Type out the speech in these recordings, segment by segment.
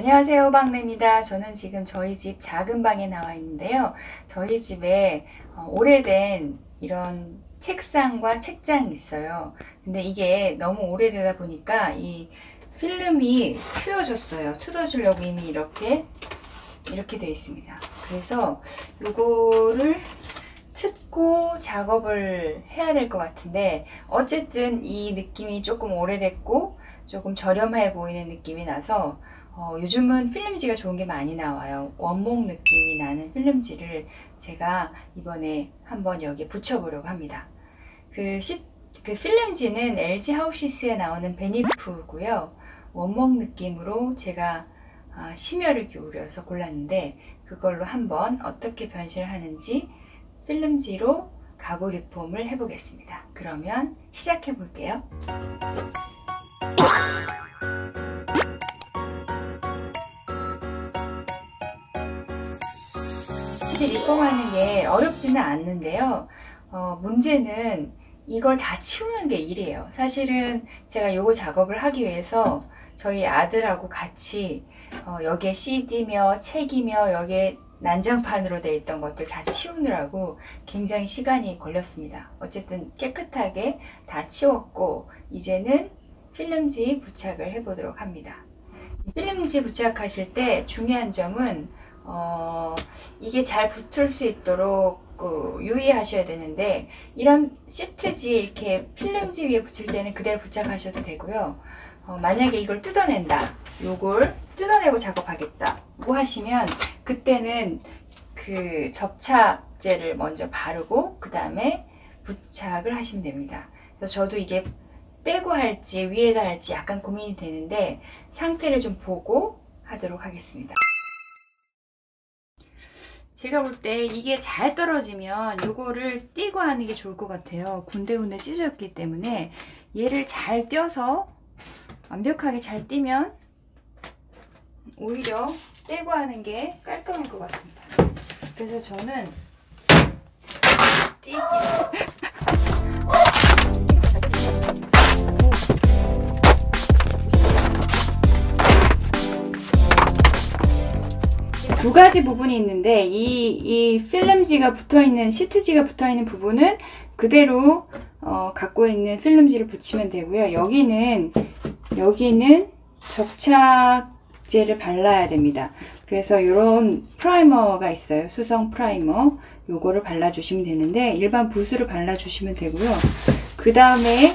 안녕하세요, 박내입니다. 저는 지금 저희 집 작은 방에 나와 있는데요. 저희 집에 오래된 이런 책상과 책장이 있어요. 근데 이게 너무 오래되다 보니까 이 필름이 틀어졌어요. 틀어주려고 이미 이렇게 되어 있습니다. 그래서 요거를 뜯고 작업을 해야 될 것 같은데, 어쨌든 이 느낌이 조금 오래됐고 조금 저렴해 보이는 느낌이 나서 요즘은 필름지가 좋은 게 많이 나와요. 원목 느낌이 나는 필름지를 제가 이번에 한번 여기에 붙여보려고 합니다. 그 필름지는 LG 하우시스에 나오는 베니프고요. 원목 느낌으로 제가 심혈을 기울여서 골랐는데, 그걸로 한번 어떻게 변신을 하는지 필름지로 가구 리폼을 해보겠습니다. 그러면 시작해 볼게요. 사실 리폼하는 게 어렵지는 않는데요. 문제는 이걸 다 치우는 게 일이에요. 사실은 제가 요거 작업을 하기 위해서 저희 아들하고 같이 여기에 CD며 책이며 여기에 난장판으로 되어 있던 것들 다 치우느라고 굉장히 시간이 걸렸습니다. 어쨌든 깨끗하게 다 치웠고, 이제는 필름지 부착을 해보도록 합니다. 필름지 부착하실 때 중요한 점은 이게 잘 붙을 수 있도록 유의하셔야 되는데, 이런 시트지 이렇게 필름지 위에 붙일 때는 그대로 부착하셔도 되고요. 만약에 이걸 뜯어낸다, 요걸 뜯어내고 작업하겠다 뭐 하시면 그때는 그 접착제를 먼저 바르고 그 다음에 부착을 하시면 됩니다. 그래서 저도 이게 떼고 할지 위에다 할지 약간 고민이 되는데 상태를 좀 보고 하도록 하겠습니다. 제가 볼 때 이게 잘 떨어지면 요거를 떼고 하는 게 좋을 것 같아요. 군데군데 찢어졌기 때문에 얘를 잘 떼어서 완벽하게 잘 떼면 오히려 떼고 하는 게 깔끔할 것 같습니다. 그래서 저는 떼기 두 가지 부분이 있는데, 이 필름지가 붙어있는, 시트지가 붙어있는 부분은 그대로 갖고 있는 필름지를 붙이면 되고요. 여기는 접착제를 발라야 됩니다. 그래서 이런 프라이머가 있어요. 수성 프라이머, 요거를 발라주시면 되는데 일반 붓으로 발라주시면 되고요. 그 다음에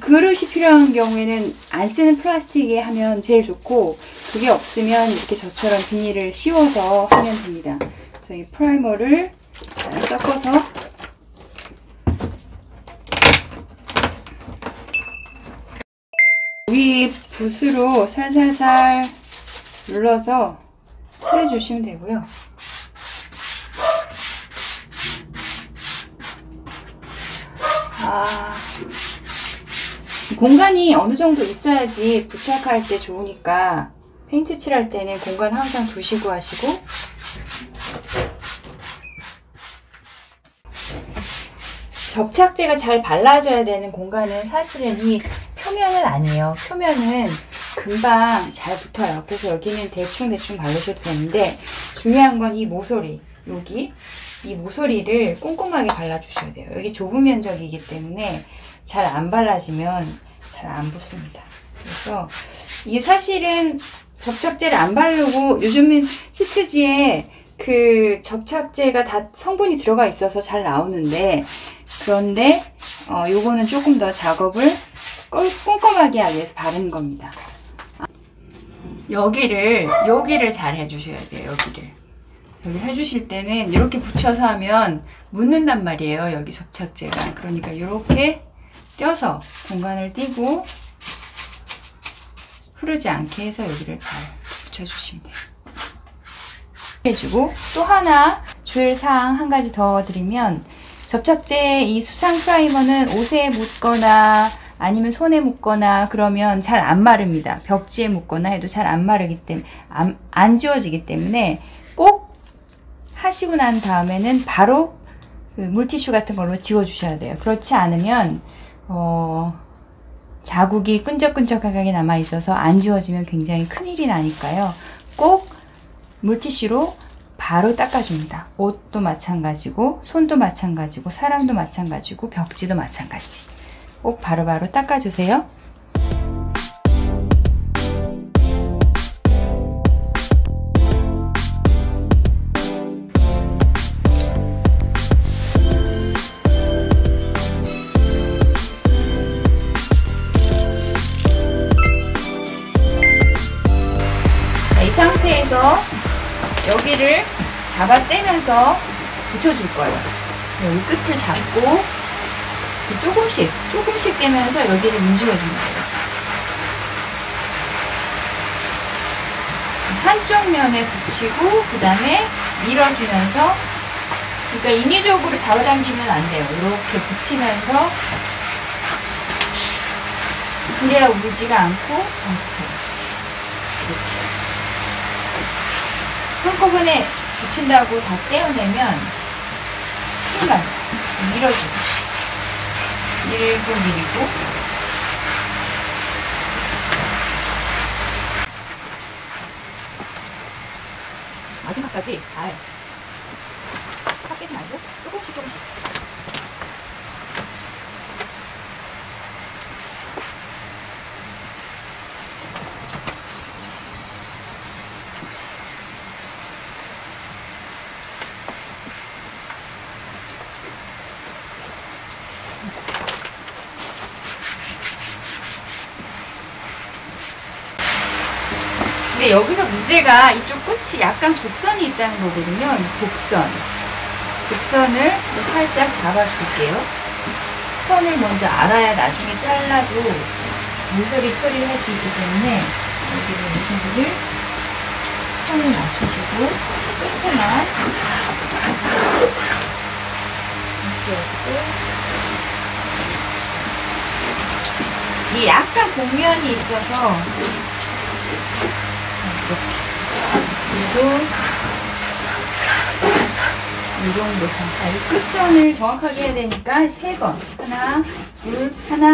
그릇이 필요한 경우에는 안 쓰는 플라스틱에 하면 제일 좋고, 그게 없으면 이렇게 저처럼 비닐을 씌워서 하면 됩니다. 그래서 이 프라이머를 잘 섞어서 위 붓으로 살살살 눌러서 칠해주시면 되고요. 공간이 어느 정도 있어야지 부착할 때 좋으니까 페인트 칠할 때는 공간 항상 두시고 하시고, 접착제가 잘 발라져야 되는 공간은 사실은 이 표면은 아니에요. 표면은 금방 잘 붙어요. 그래서 여기는 대충 바르셔도 되는데, 중요한 건 이 모서리, 여기 이 모서리를 꼼꼼하게 발라주셔야 돼요. 여기 좁은 면적이기 때문에 잘 안 발라지면 잘 안 붙습니다. 그래서 이게 사실은 접착제를 안 바르고, 요즘은 시트지에 그 접착제가 다 성분이 들어가 있어서 잘 나오는데, 그런데 요거는 조금 더 작업을 꼼꼼하게 하기 위해서 바른 겁니다. 여기를 잘 해주셔야 돼요. 여기 해주실 때는 이렇게 붙여서 하면 묻는단 말이에요, 여기 접착제가. 그러니까 이렇게 떼어서 공간을 띄고 흐르지 않게 해서 여기를 잘 붙여주시면 돼요. 해주고, 또 하나 주의사항 한 가지 더 드리면, 접착제 이 수상 프라이머는 옷에 묻거나 아니면 손에 묻거나 그러면 잘 안 마릅니다. 벽지에 묻거나 해도 잘 안 마르기 때문에, 안 지워지기 때문에 꼭 하시고 난 다음에는 바로 그 물티슈 같은 걸로 지워주셔야 돼요. 그렇지 않으면 자국이 끈적끈적하게 남아있어서 안 지워지면 굉장히 큰일이 나니까요. 꼭 물티슈로 바로 닦아줍니다. 옷도 마찬가지고, 손도 마찬가지고, 사람도 마찬가지고, 벽지도 마찬가지. 꼭 바로바로 닦아주세요. 자, 이 상태에서 여기를 잡아떼면서 붙여줄 거예요. 여기 끝을 잡고 조금씩 조금씩 떼면서 여기를 문질러 주는 거예요. 한쪽 면에 붙이고 그 다음에 밀어주면서, 그러니까 인위적으로 잡아당기면 안 돼요. 이렇게 붙이면서 그래야 울지가 않고 이렇게 한꺼번에 붙인다고 다 떼어내면 큰일 나요. 밀어주고 밀고 밀고. 마지막까지 잘 확 깨지 말고 조금씩 조금씩. 근데 여기서 문제가 이쪽 끝이 약간 곡선이 있다는 거거든요. 곡선을 살짝 잡아줄게요. 선을 먼저 알아야 나중에 잘라도 모서리 처리를 할 수 있기 때문에 여기를 모서리를 선을 맞춰주고 끝에만 이렇게 이 약간 곡면이 있어서 이 정도. 자, 이 끝선을 정확하게 해야 되니까 3번. 하나, 둘, 하나,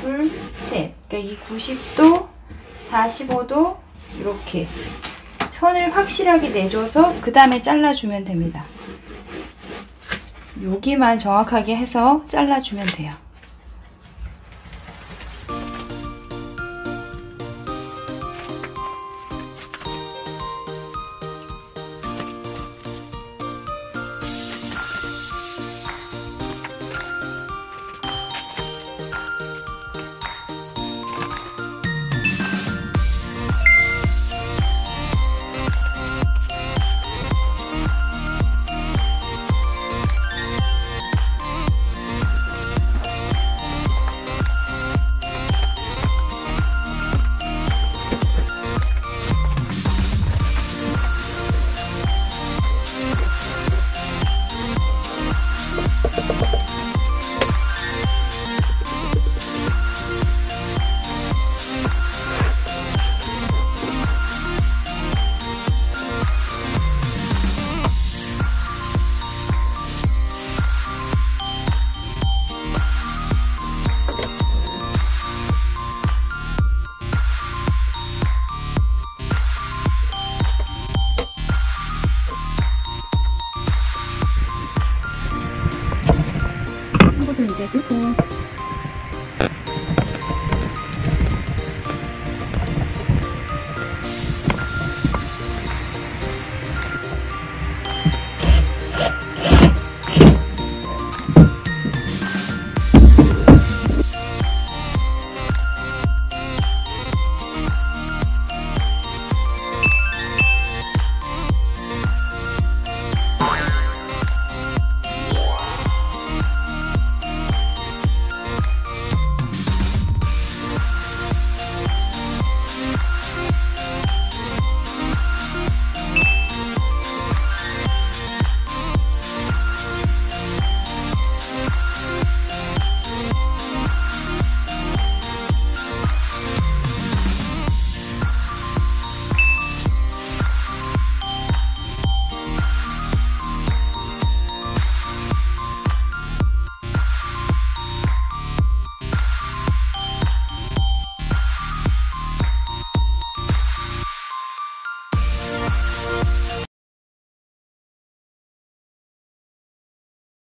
둘, 셋. 그러니까 이 90도, 45도 이렇게 선을 확실하게 내줘서 그 다음에 잘라주면 됩니다. 여기만 정확하게 해서 잘라주면 돼요.